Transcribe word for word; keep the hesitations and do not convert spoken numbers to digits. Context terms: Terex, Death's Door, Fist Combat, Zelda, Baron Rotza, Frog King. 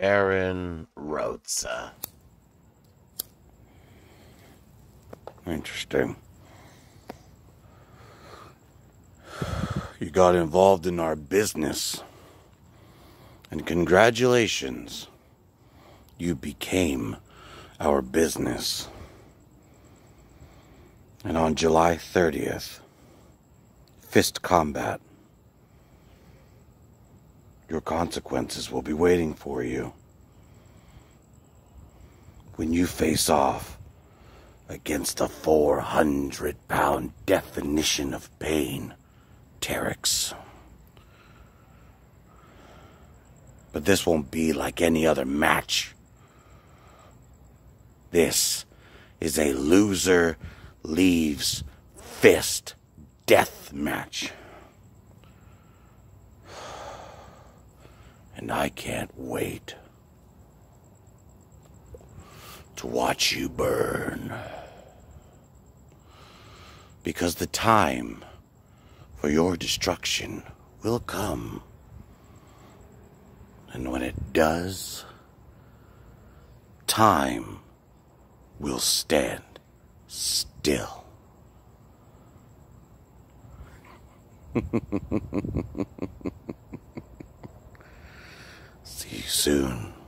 Baron Rotza. Interesting. You got involved in our business. And congratulations. You became our business. And on July thirtieth, Fist Combat. Your consequences will be waiting for you when you face off against a four hundred pound definition of pain, Terex. But this won't be like any other match. This is a loser leaves fist death match. And I can't wait to watch you burn. Because the time for your destruction will come. And when it does, time will stand still. See you soon.